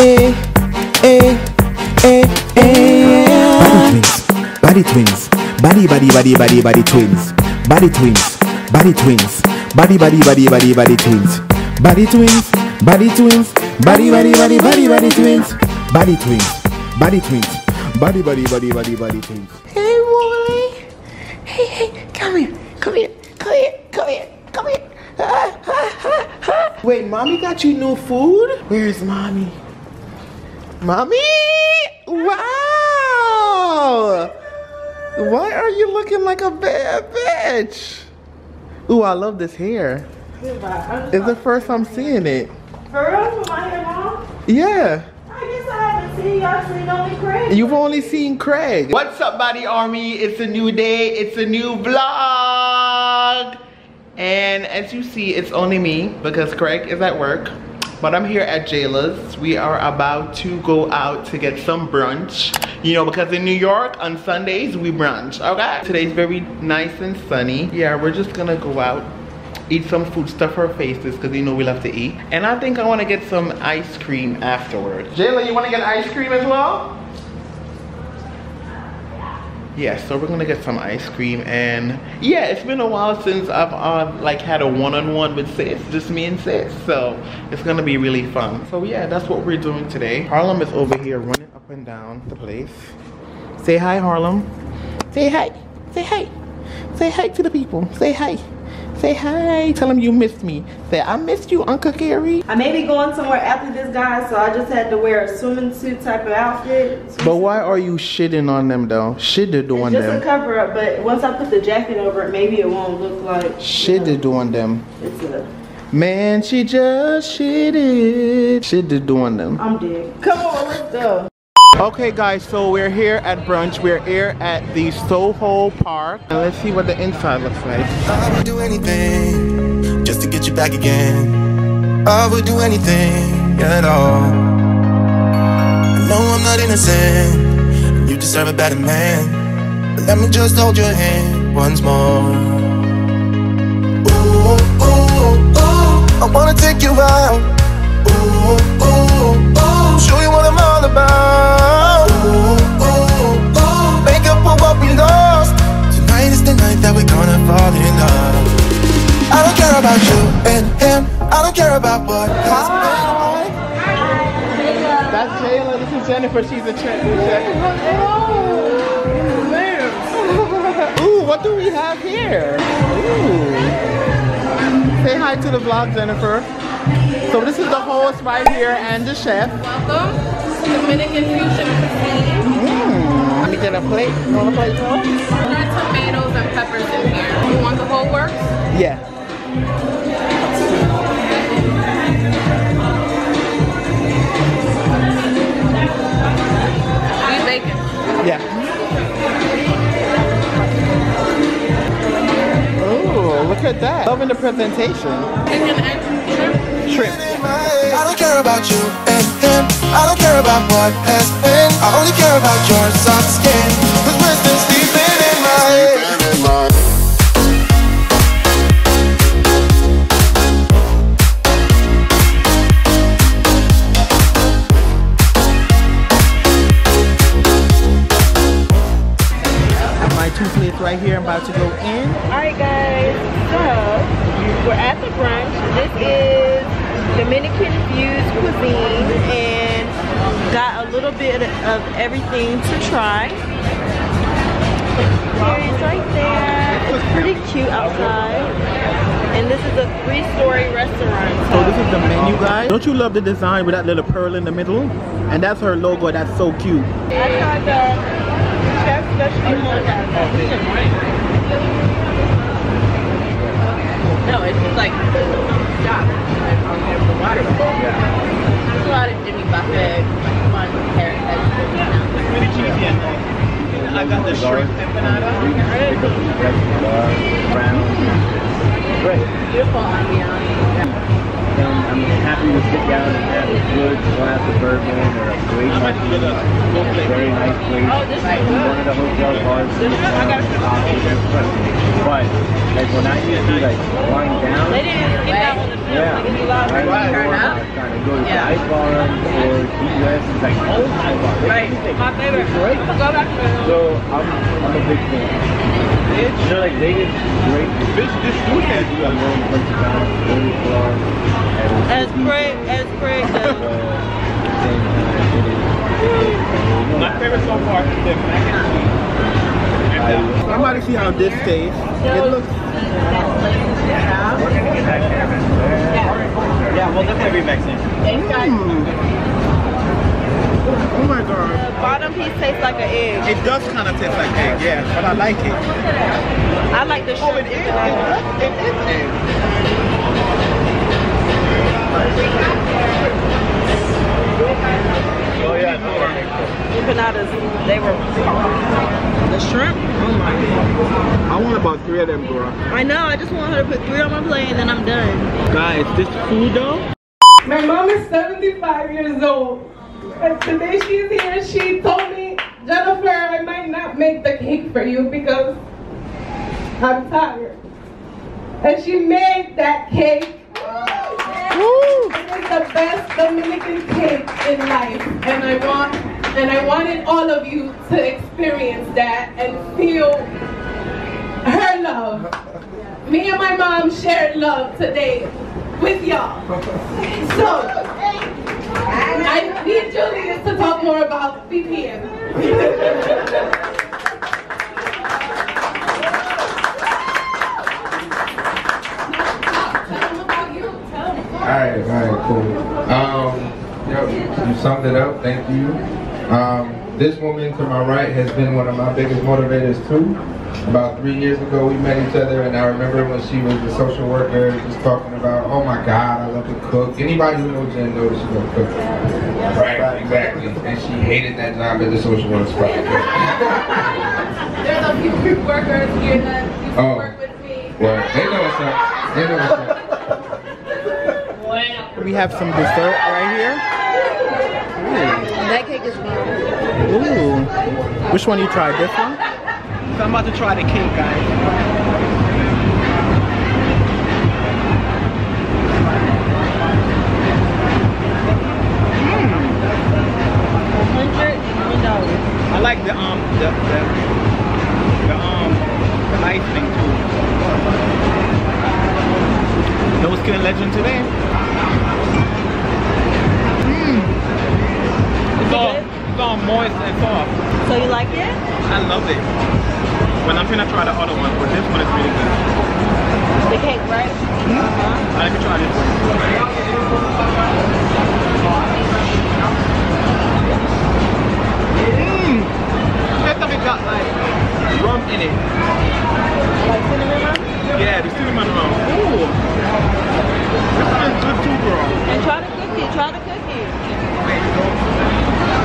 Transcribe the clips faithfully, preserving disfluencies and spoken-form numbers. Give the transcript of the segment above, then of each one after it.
eh, eh, eh, eh. Body twins, body twins, body, body, body, body, body twins, body twins, body twins, body, body, body, body, body twins, body twins, body twins, body, body, body, body, body twins, body twins, body twins, body, body, body, body, body twins. Hey, Wally. Hey, hey, come here, come here, come here, come here, come here. Ah, ah, ah, ah. Wait, mommy got you new food? Where's mommy? Mommy! Wow! Why are you looking like a bad bitch? Ooh, I love this hair. It's the first I'm seeing it. For real? With my hair long? Yeah. I guess I haven't seen y'all seen only Craig. You've only seen Craig. What's up, Body Army? It's a new day. It's a new vlog. And as you see, it's only me because Craig is at work. But I'm here at Jayla's. We are about to go out to get some brunch. You know, because in New York, on Sundays, we brunch, okay? Today's very nice and sunny. Yeah, we're just gonna go out, eat some food, stuff our faces, because you know we love to eat. And I think I wanna get some ice cream afterwards. Jayla, you wanna get ice cream as well? Yeah, so we're gonna get some ice cream, and yeah, it's been a while since I've uh, like had a one-on-one with sis, just me and sis, so it's gonna be really fun. So yeah, that's what we're doing today. Harlem is over here running up and down the place. Say hi, Harlem. Say hi, say hi, say hi to the people, say hi. Say hi, tell him you missed me. Say, I missed you, Uncle Gary. I may be going somewhere after this, guys, so I just had to wear a swimming suit type of outfit. But why are you shitting on them, though? Shitted on them. It's just a cover up, but once I put the jacket over it, maybe it won't look like... Shitted on them. It's a... Man, she just shitted. Shitted on them. I'm dead. Come on, let's go. Okay guys, so we're here at brunch. We're here at the Soho Park. And let's see what the inside looks like. I would do anything just to get you back again. I would do anything at all. No, I'm not innocent. You deserve a better man. But let me just hold your hand once more. Ooh, ooh, ooh. I wanna take you out. Ooh, ooh, ooh. Show you what I'm all about. I don't care about you and him. I don't care about what has been. Hi. That's Jayla. This is Jennifer. She's a check. Ooh, what do we have here? Ooh. Say hi to the vlog, Jennifer. So this is the host right here and the chef. Welcome to Dominican Fusion Cuisine. Let me get a plate. You want a plate? There are tomatoes and peppers in here. You want the whole works? Yeah. We bacon. Yeah. Ooh, look at that. Loving the presentation. Chicken and shrimp. Shrimp. I don't care about you and him. I don't care about what has been. I only care about your soft skin. Cause we're still sleeping in my head. My two plates right here. I'm about to go in. Alright guys, so we're at the brunch. This is Dominican infused cuisine, and got a little bit of everything to try. Here it's right there. It's pretty cute outside. And this is a three-story restaurant. So this is the menu, guys. Don't you love the design with that little pearl in the middle? And that's her logo. That's so cute. I tried the chef specialty mocha. No, it's just like stop. Water. Yeah. There's a lot of Jimmy Buffett, like one carrot that's pretty cheesy at night. And I got the shrimp empanada. Great. Beautiful ambiance. Um, I'm happy to sit down and have a good glass of bourbon or a great martini. It's a very nice place. Oh, this is good. One of the hotel bars is but like when I used to like wind down, they didn't get that on the film. Yeah. Like, right. Right. Turn up. I kind of go to yeah. the ice bar or D U S is like oh my god. Right. My favorite. Great. Go back to so I'm I'm a big fan. You know, like Vegas is great. This this food has you a long place around, really far. As great, as great. My favorite so far is the mac and cheese. I'm about to see how this tastes. It looks. Yeah. We're gonna get that camera. Yeah. Yeah, we'll definitely be Mexican. Oh my god. The bottom piece tastes like an egg. It does kind of taste like egg, yeah, but I like it. I like the shrimp. Oh, it is egg. Oh yeah, no. The empanadas, they were... The shrimp? Oh my god. I want about three of them, bro. I know, I just want her to put three on my plate and then I'm done. Guys, this food though? My mom is seventy-five years old. And today she's here, she told me, Jennifer, I might not make the cake for you because I'm tired. And she made that cake. Woo! It is the best Dominican cake in life. And I want, and I wanted all of you to experience that and feel her love. Me and my mom shared love today with y'all. So. I need Julius to talk more about B P M. Alright, alright, cool. Um, yep, you summed it up, thank you. Um, this woman to my right has been one of my biggest motivators too. About three years ago we met each other and I remember when she was a social worker just talking about, oh my god, I love to cook. Anybody who knows Jen knows she loves cooking. Yeah. Right, exactly. And she hated that job at the social worker spot. There's a few group workers here that used to oh. work with me. Well, they know what's up. They know what's up. We have some dessert right here. Ooh. That cake is beautiful. Ooh. Which one you tried? This one? So I'm about to try the cake, guys. Mm. I like the um the the, the um the icing too. No skin legend today. Mm. It's all it's all moist and soft. So you like it? I love it. But I'm gonna try the other one, but this one is really good. The cake, right? Mm-hmm. Uh-huh. Let me try this one. Mmm! Tastes like it got like rum in it. Like cinnamon rum? Yeah, the cinnamon rum. Ooh! This one is good too, bro. And try the cookie, try the cookie. Wait,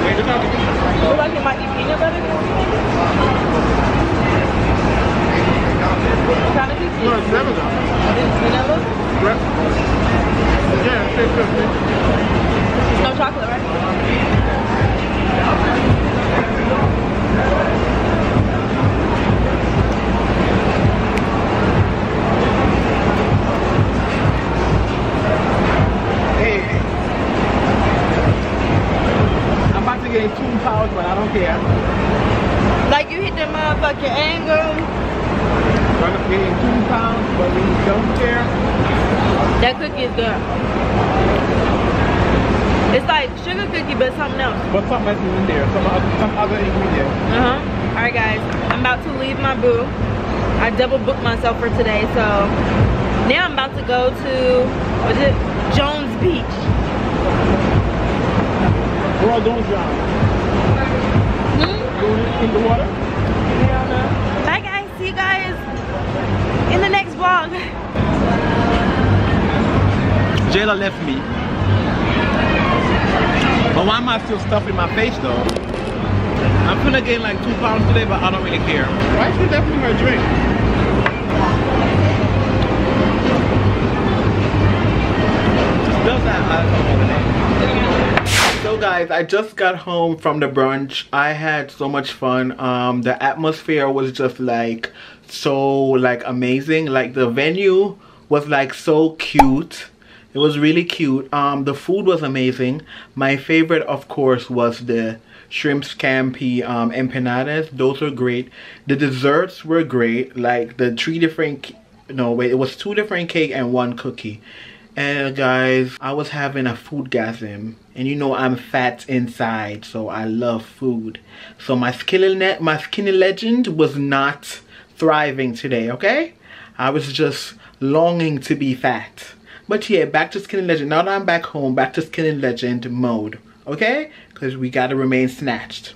wait, look how the cookie. Look like it might be peanut butter cookie. What kind of cookies? No, it's vanilla. It's vanilla? Right. Yeah, it's good. There's no chocolate, right? Hey. I'm about to get two pounds, but I don't care. Like you hit the motherfucking angle. We're gonna be two pounds, but we don't care. That cookie is good. It's like sugar cookie, but something else. But something else is in there. Some other, some other ingredient. Uh huh. All right, guys. I'm about to leave my booth. I double booked myself for today, so now I'm about to go to what is it? Jones Beach. We're all doing Jones. Hmm. In the water. Hell no. Bye, guys. See you guys in the next vlog. Jayla left me. But why am I still stuffing my face though? I'm gonna gain like two pounds today, but I don't really care. Why should I definitely my drink? Does that matter? So guys, I just got home from the brunch. I had so much fun. Um, the atmosphere was just like so like amazing. Like the venue was like so cute. It was really cute. Um, the food was amazing. My favorite, of course, was the shrimp scampi um, empanadas. Those were great. The desserts were great. Like the three different, no wait, it was two different cake and one cookie. And guys, I was having a foodgasm, and you know I'm fat inside, so I love food. So my skinny net, my skinny legend was not thriving today. Okay, I was just longing to be fat. But yeah, back to skinny legend. Now that I'm back home, back to skinny legend mode, okay? Because we gotta remain snatched.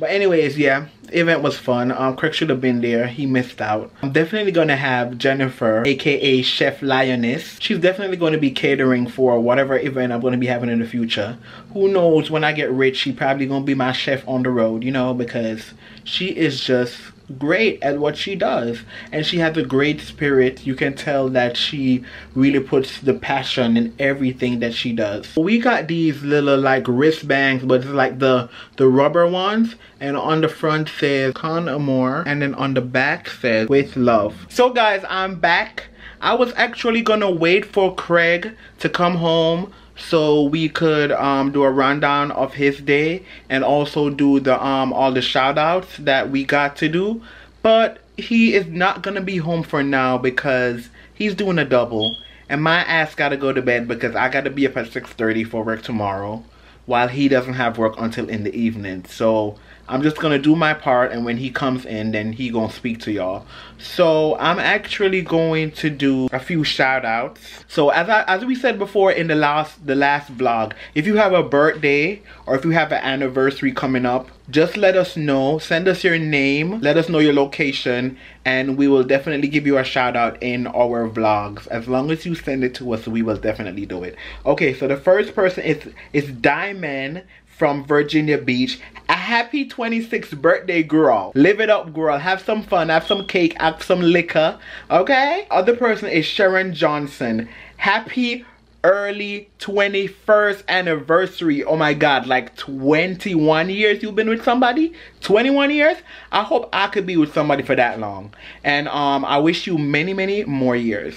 But anyways, yeah, the event was fun. Um, Craig should have been there. He missed out. I'm definitely gonna have Jennifer, aka Chef Lioness. She's definitely gonna be catering for whatever event I'm gonna be having in the future. Who knows, when I get rich, she probably gonna be my chef on the road, you know, because she is just great at what she does, and she has a great spirit. You can tell that she really puts the passion in everything that she does. We got these little like wristbands, but it's like the the rubber ones, and on the front says con amor, and then on the back says with love. So guys, I'm back. I was actually gonna wait for Craig to come home so we could um, do a rundown of his day and also do the um, all the shout outs that we got to do. But he is not gonna be home for now because he's doing a double, and my ass gotta go to bed because I gotta be up at six thirty for work tomorrow, while he doesn't have work until in the evening. So I'm just gonna do my part, and when he comes in, then he gonna speak to y'all. So I'm actually going to do a few shout outs. So as I, as we said before in the last the last vlog, if you have a birthday or if you have an anniversary coming up, just let us know. Send us your name, let us know your location, and we will definitely give you a shout out in our vlogs. As long as you send it to us, we will definitely do it. Okay, so the first person is is Diamond from Virginia Beach. A happy twenty-sixth birthday, girl. Live it up, girl. Have some fun, have some cake, have some liquor, okay? Other person is Sharon Johnson. Happy early twenty-first anniversary. Oh my god, like twenty-one years you've been with somebody? twenty-one years? I hope I could be with somebody for that long. And um, I wish you many, many more years.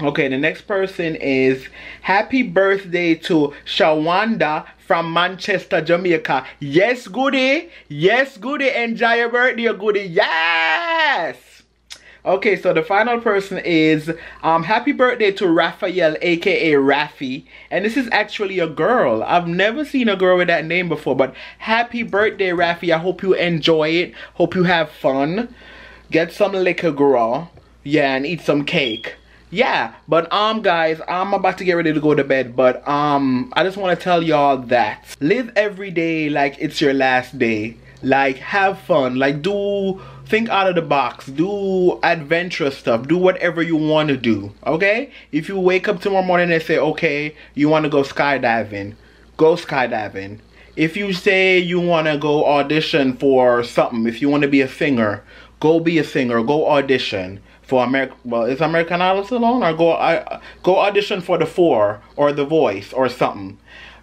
Okay, the next person is happy birthday to Shawanda from Manchester, Jamaica. Yes, goody. Yes, goody. Enjoy your birthday, goody. Yes! Okay, so the final person is um, happy birthday to Raphael, aka Raffi. And this is actually a girl. I've never seen a girl with that name before, but happy birthday, Raffi. I hope you enjoy it. Hope you have fun. Get some liquor, girl. Yeah, and eat some cake. Yeah, but um guys, I'm about to get ready to go to bed, but um I just want to tell y'all that live every day like it's your last day. Like, have fun, like do think out of the box, do adventurous stuff, do whatever you want to do, okay? If you wake up tomorrow morning and say, okay, you want to go skydiving, go skydiving. If you say you want to go audition for something, if you want to be a singer, go be a singer, go audition for American, well, is American Idol still on? Or go, uh, go audition for The Four or The Voice or something.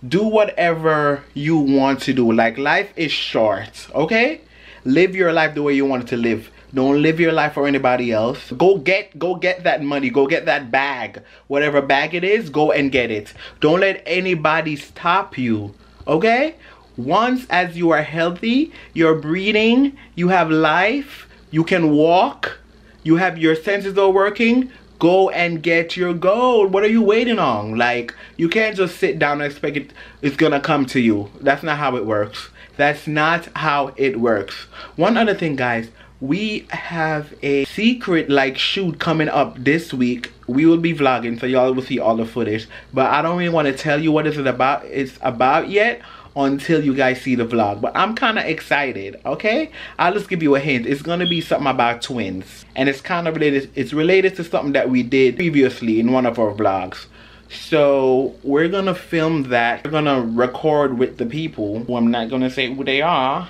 Do whatever you want to do. Like, life is short, okay? Live your life the way you want it to live. Don't live your life for anybody else. Go get, go get that money. Go get that bag. Whatever bag it is, go and get it. Don't let anybody stop you, okay? Once as you are healthy, you're breathing, you have life, you can walk, you have your senses all working, go and get your goal. What are you waiting on? Like, you can't just sit down and expect it, it's gonna come to you. That's not how it works. That's not how it works. One other thing, guys. We have a secret like shoot coming up this week. We will be vlogging, so y'all will see all the footage. But I don't really want to tell you what it's about, it's about yet until you guys see the vlog. But I'm kind of excited, okay? I'll just give you a hint. It's going to be something about twins. And it's kind of related. It's related to something that we did previously in one of our vlogs. So we're going to film that. We're going to record with the people who I'm not going to say who they are.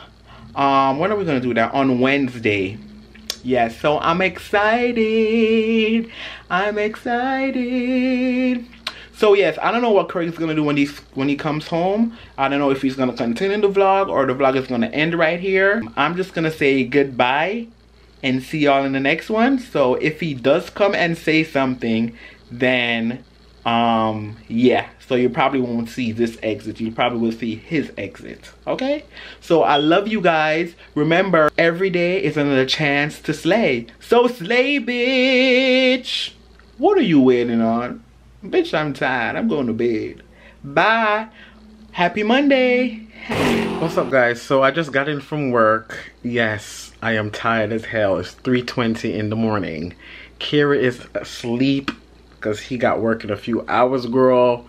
Um, when are we going to do that? On Wednesday. Yes, yeah, so I'm excited. I'm excited. So yes, I don't know what Craig's gonna do when he when he comes home. I don't know if he's gonna continue the vlog or the vlog is gonna end right here. I'm just gonna say goodbye and see y'all in the next one. So if he does come and say something, then um yeah, so you probably won't see this exit, you probably will see his exit. Okay, so I love you guys. Remember, every day is another chance to slay, so slay, bitch. What are you waiting on, bitch? I'm tired, I'm going to bed. Bye. Happy Monday. What's up, guys? So I just got in from work. Yes, I am tired as hell. It's three twenty in the morning. Kira is asleep because he got work in a few hours, girl.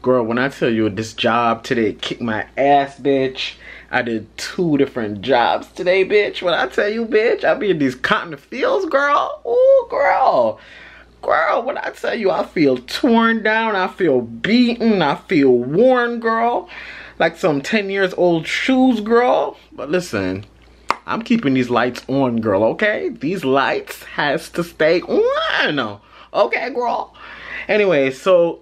Girl, when I tell you this job today kicked my ass, bitch. I did two different jobs today, bitch. When I tell you, bitch, I be in these cotton fields, girl. Ooh, girl. Girl, when I tell you, I feel torn down. I feel beaten. I feel worn, girl. Like some ten years old shoes, girl. But listen, I'm keeping these lights on, girl, okay? These lights has to stay on. Okay, girl. Anyway, so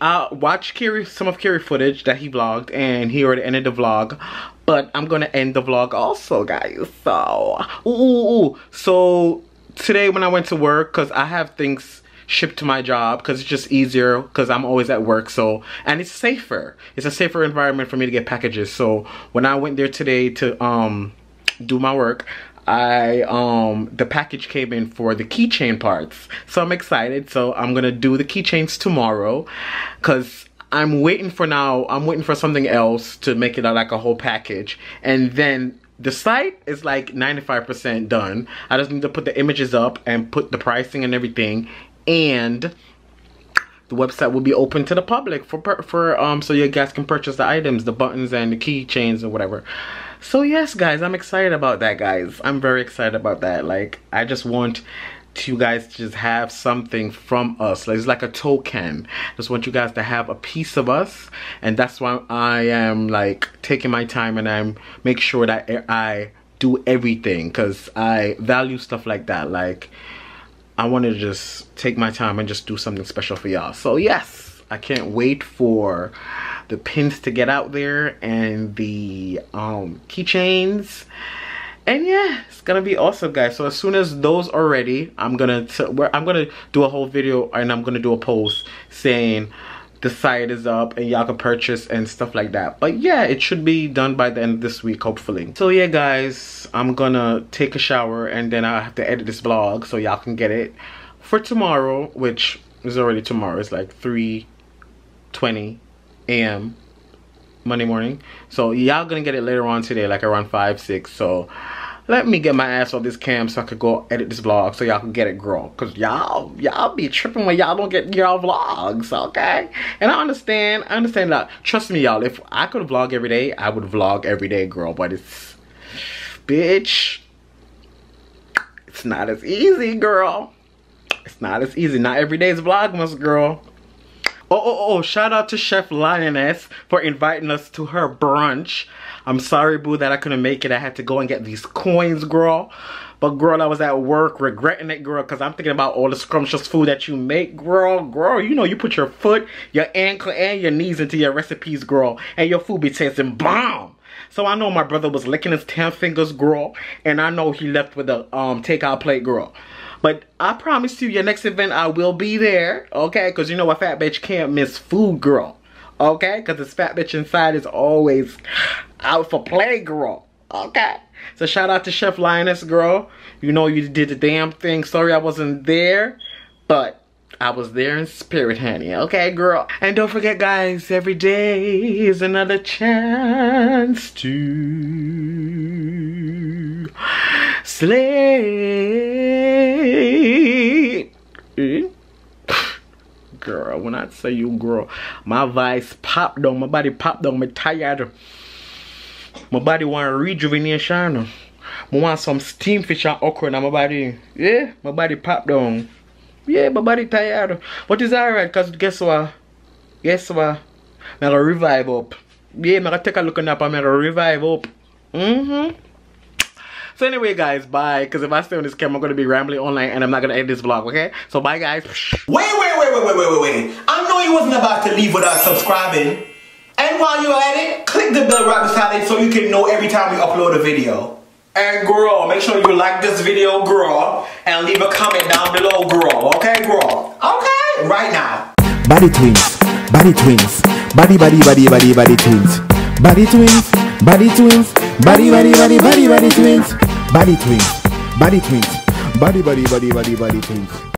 I watched Kiri, some of Kiri footage that he vlogged, and he already ended the vlog. But I'm gonna end the vlog also, guys. So, ooh, ooh, ooh. So today when I went to work, because I have things shipped to my job, because it's just easier, because I'm always at work, so, and it's safer. It's a safer environment for me to get packages. So when I went there today to um do my work, I um the package came in for the keychain parts, so I'm excited. So I'm gonna do the keychains tomorrow, because I'm waiting for now I'm waiting for something else to make it out like a whole package, and then the site is like ninety-five percent done. I just need to put the images up and put the pricing and everything, and the website will be open to the public for for um so you guys can purchase the items, the buttons and the keychains or whatever. So yes, guys, I'm excited about that, guys. I'm very excited about that. Like, I just want to you guys to just have something from us. Like, it's like a token. Just want you guys to have a piece of us, and that's why I am like taking my time, and I'm make sure that I do everything, because I value stuff like that. Like, I want to just take my time and just do something special for y'all. So yes, I can't wait for the pins to get out there and the um, keychains. And yeah, it's gonna be awesome, guys. So as soon as those are ready, I'm gonna t where I'm gonna do a whole video, and I'm gonna do a post saying the site is up and y'all can purchase and stuff like that. But yeah, it should be done by the end of this week, hopefully. So yeah, guys, I'm gonna take a shower, and then I have to edit this vlog so y'all can get it for tomorrow, which is already tomorrow. It's like three twenty a m Monday morning. So y'all gonna get it later on today, like around five, six. So let me get my ass off this cam so I could go edit this vlog so y'all can get it, girl. Because y'all, y'all be tripping when y'all don't get y'all vlogs, okay? And I understand, I understand that. Trust me, y'all, if I could vlog every day, I would vlog every day, girl. But it's, bitch, it's not as easy, girl. It's not as easy. Not every day is Vlogmas, girl. Oh, oh, oh, shout out to Chef Lioness for inviting us to her brunch. I'm sorry, boo, that I couldn't make it. I had to go and get these coins, girl. But, girl, I was at work regretting it, girl, because I'm thinking about all the scrumptious food that you make, girl. Girl, you know you put your foot, your ankle, and your knees into your recipes, girl. And your food be tasting bomb. So I know my brother was licking his ten fingers, girl. And I know he left with a um, takeout plate, girl. But I promise you, your next event, I will be there, okay? Because you know a fat bitch can't miss food, girl, okay? Because this fat bitch inside is always out for play, girl, okay? So shout out to Chef Lioness, girl. You know you did the damn thing. Sorry I wasn't there, but I was there in spirit, honey, okay, girl? And don't forget, guys, every day is another chance to slay. Girl, when I say you, girl, my voice popped on, my body popped on, me tired. My body want rejuvenation. I want some steam fish and okra in my body. Yeah, my body popped on. Yeah, my body tired. But it's alright, because guess what? Guess what? I'm going to revive up. Yeah, I'm going to take a look at that, I'm going to revive up. Mm-hmm. So anyway, guys, bye. Because if I stay on this camera, I'm going to be rambling online, and I'm not going to end this vlog, okay? So bye, guys. Wait, wait, wait, wait, wait, wait, wait, wait. I know you wasn't about to leave without subscribing. And while you're at it, click the bell right beside it so you can know every time we upload a video. And girl, make sure you like this video, girl, and leave a comment down below, girl. Okay, girl. Okay, right now. Body twins, body twins, body, body, body, body, body twins, body twins, body twins, body, body, body, body, body twins, body twins, body twins, body, body, body, body, body twins.